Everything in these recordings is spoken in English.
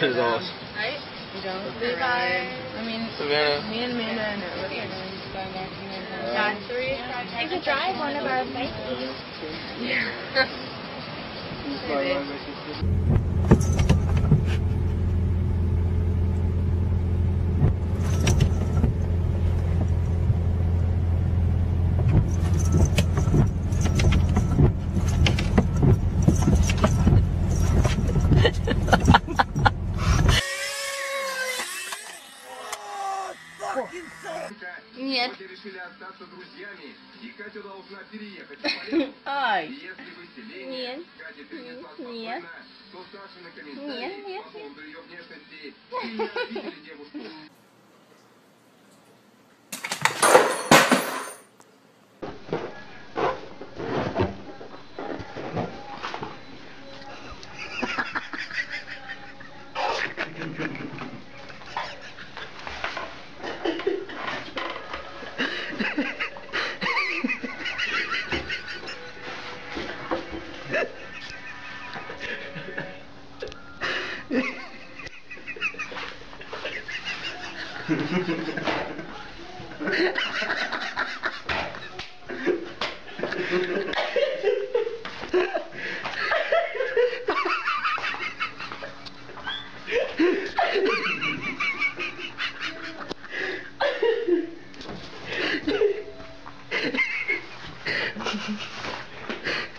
There's always. Right? I mean, Savannah. Me and Mina and everything. Yeah, three. I could drive one of our bikes. Yeah. Нет. Ай. Нет. Нет. Нет. Нет.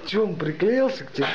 Чё, он приклеился к тебе?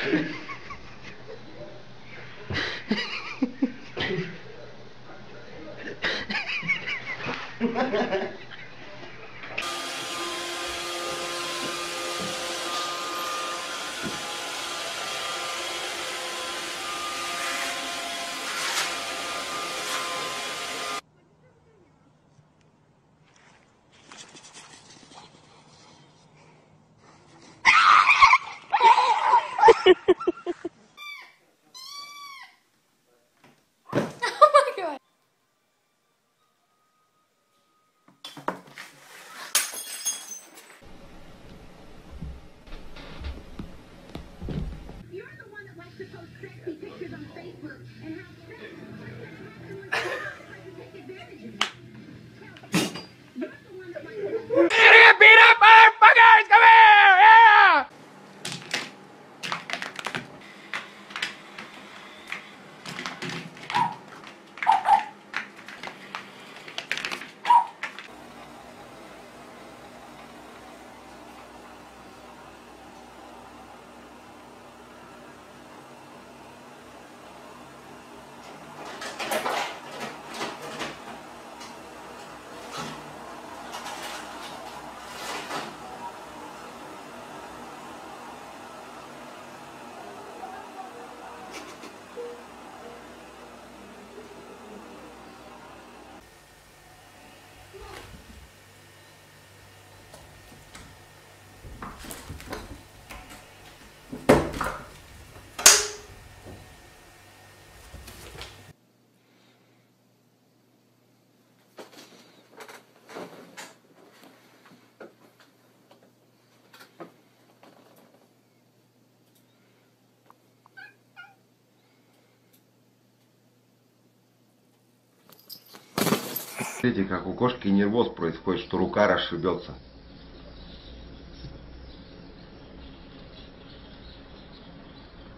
Смотрите, как у кошки нервоз происходит, что рука расшибется.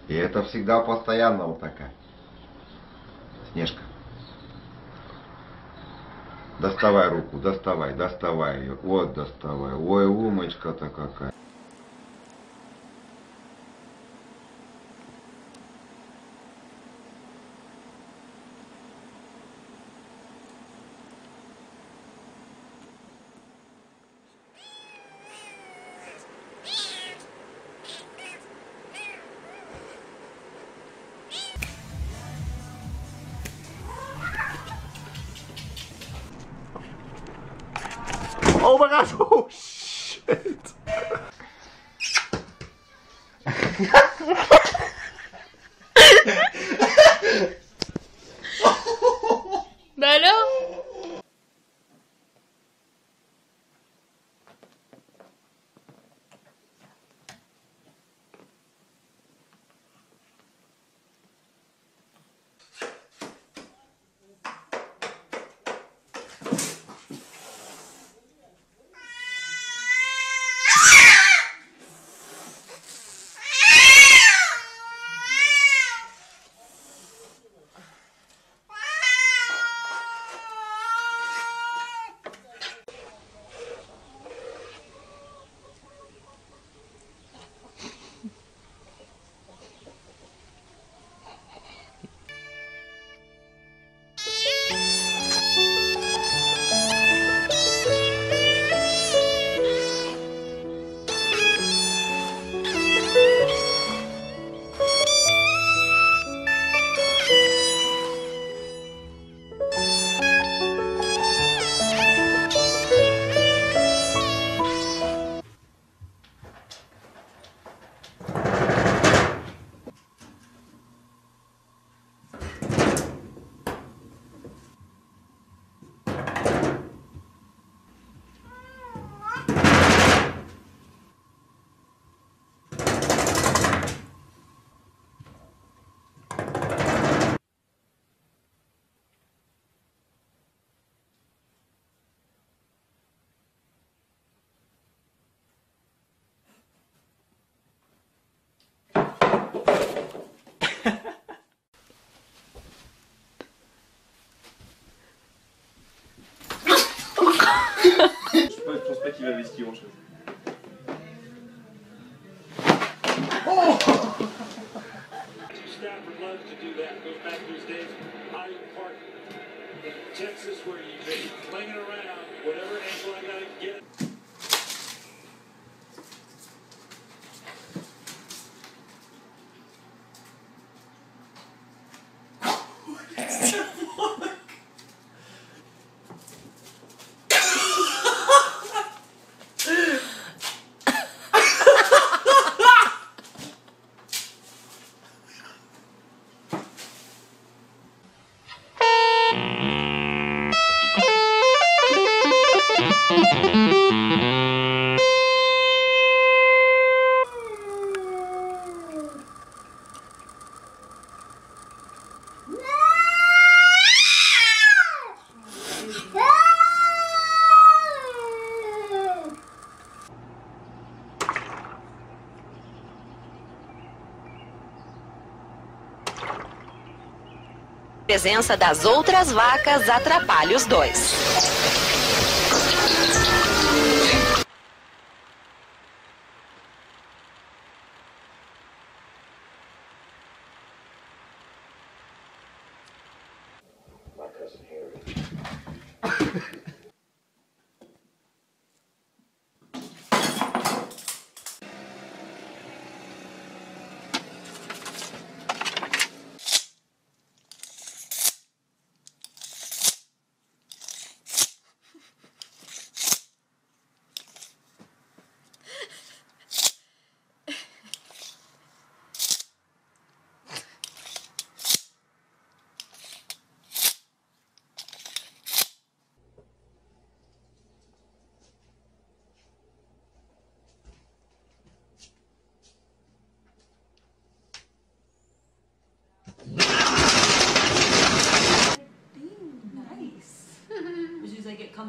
И это всегда постоянно вот такая. Снежка. Доставай руку, доставай, доставай ее. Вот доставай. Ой, умочка-то какая. Oh my gosh, oh shit! тебя вести уже. A presença das outras vacas atrapalha os dois.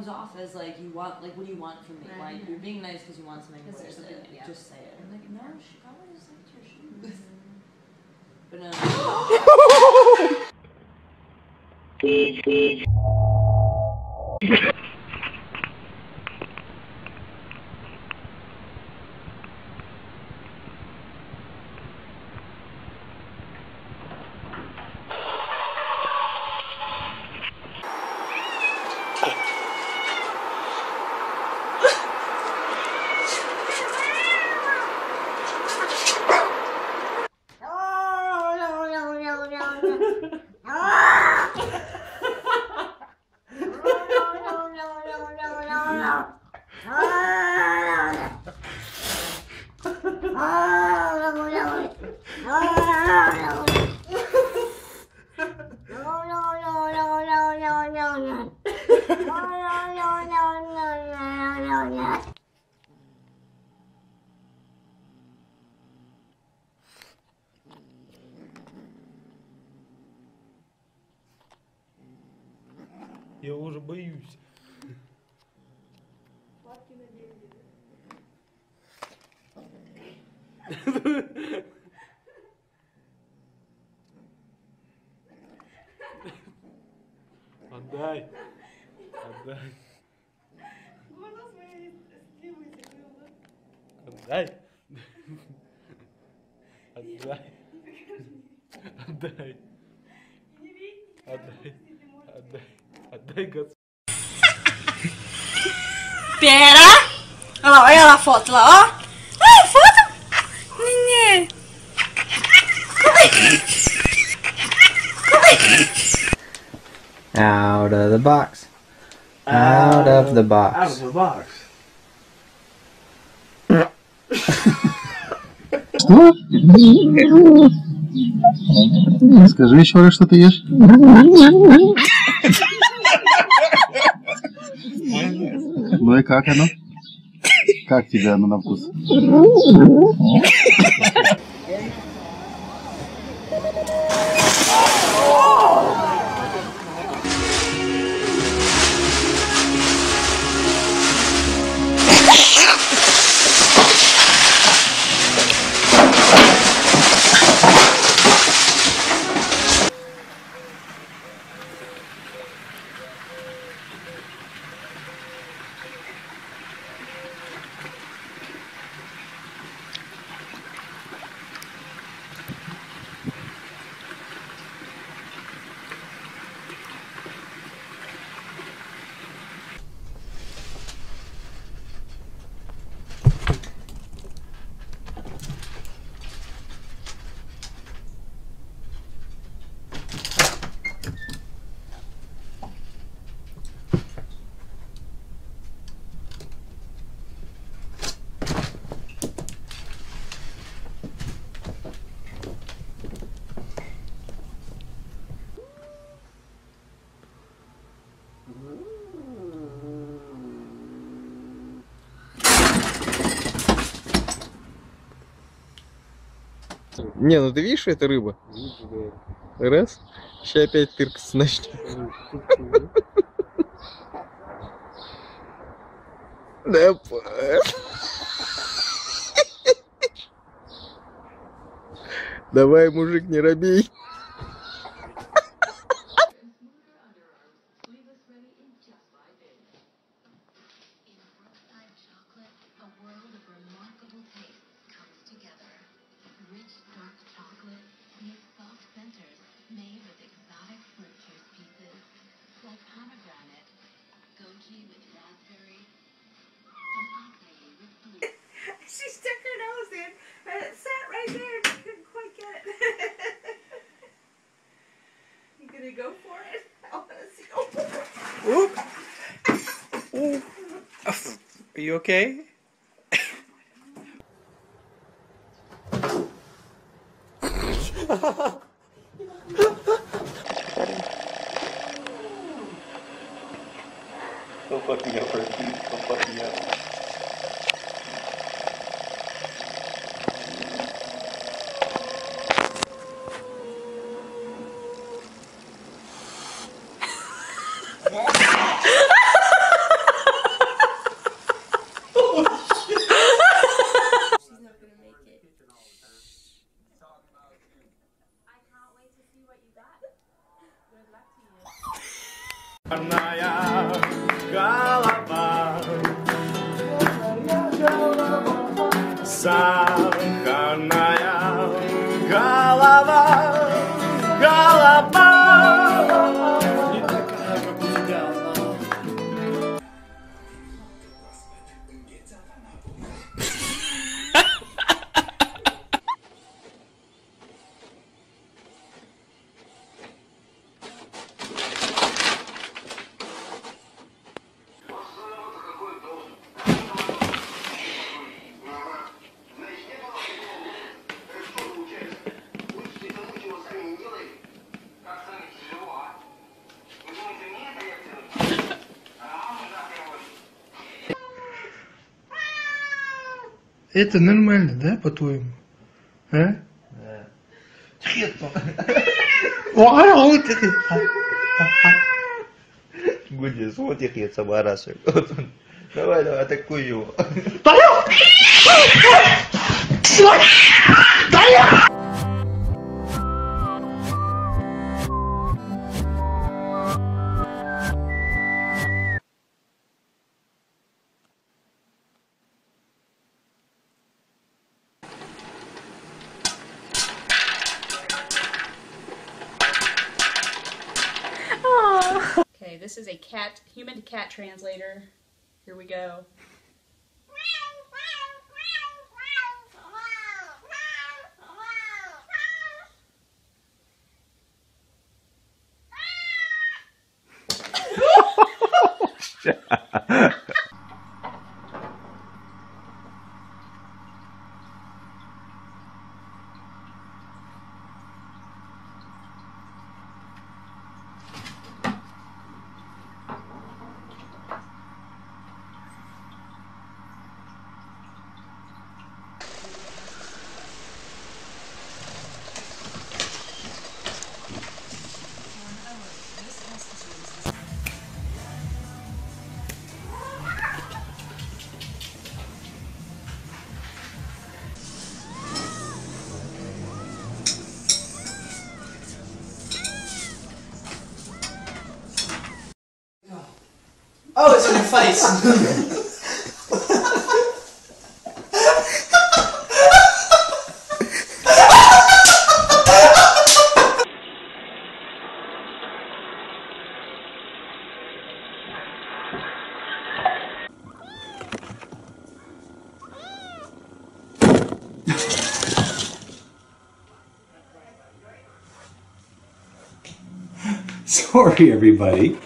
Off as like you want, like what do you want from me? Right. Like you're being nice because you want something. More, so yeah. Just say it. I'm like no, she probably just liked your shoes. But no. Я уже боюсь. Отдай. Отдай. Отдай. Отдай. Отдай. Отдай. Отдай. Отдай, гадство. Pera! Olha lá a foto lá, ó. Ah, foto! Nenê! Out of the box. Out of the box. Out of the box. Скажи еще раз, что ты ешь. Ну и как оно? Как тебе оно на вкус? Не, ну ты видишь, что это рыба? Видишь, да. Раз. Сейчас опять тыркаться начнет. Да, давай, мужик, не робей. She stuck her nose in, and it sat right there and couldn't quite get it. You gonna go for it? I wanna see. Oh. Oop. Are you okay? Go fuck me up, Perky. Go fuck me up. Сахарная голова, голова, не такая, как у тебя. Это нормально, да, по-твоему? А? Да. Гудис, вот их я собарасываю. Давай, давай, атакуй его. This is a cat, human to cat translator. Here we go. Oh, it's in your face! Sorry, everybody.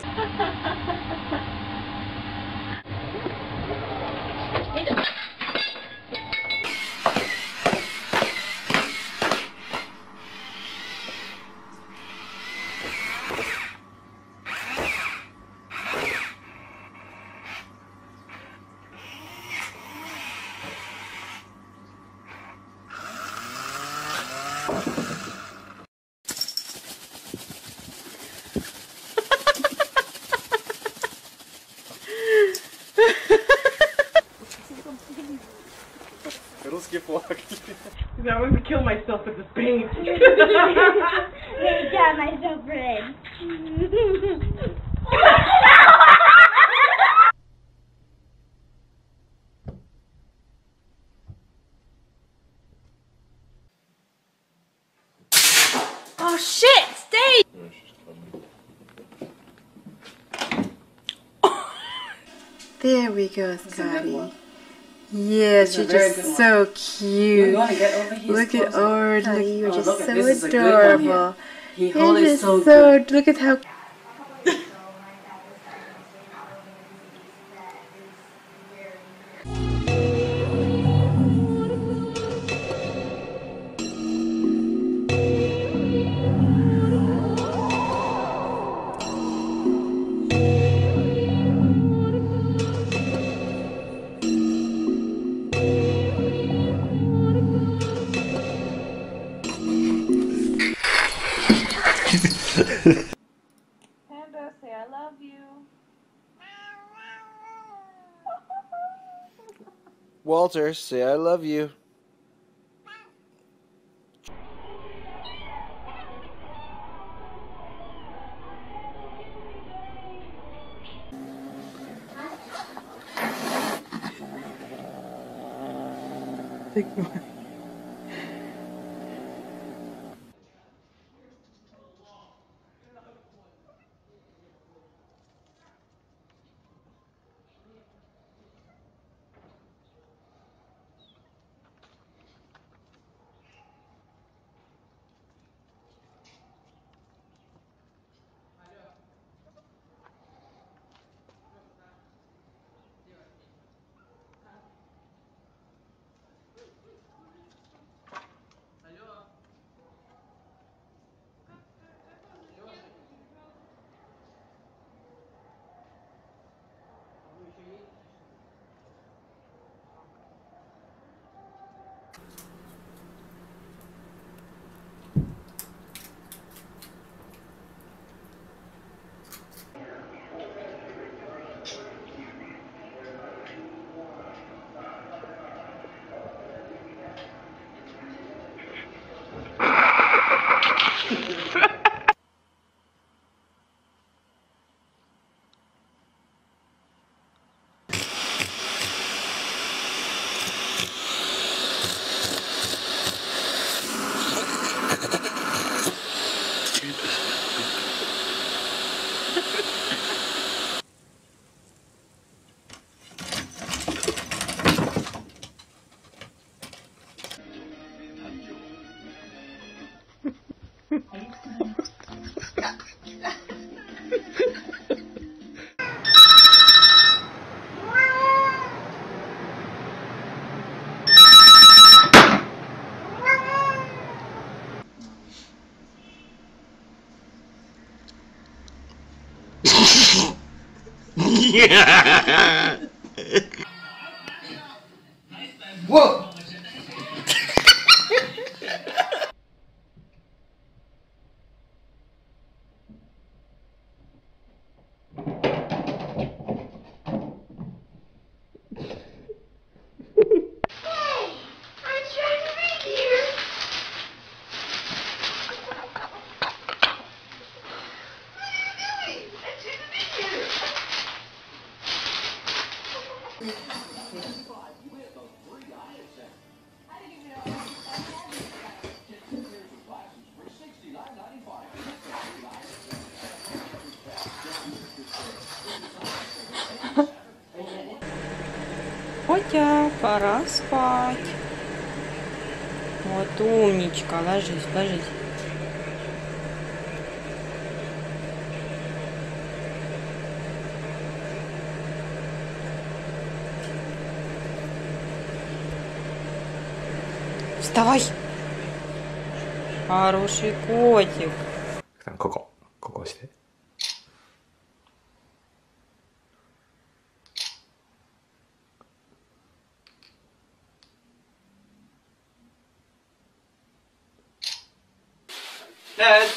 Русский флаг. I want to kill myself with this paint. They got myself red. Oh shit! Stay. There we go, Scotty. Yes, you're just so cute. Look at Orly, you're just so adorable. You're just so, look at how... Panda, say I love you. Walter, say I love you. Take my Whoa! Хотя, пора спать. Вот умничка, ложись, ложись. Вставай! Хороший котик. Там коко. Коко сидит. Dad!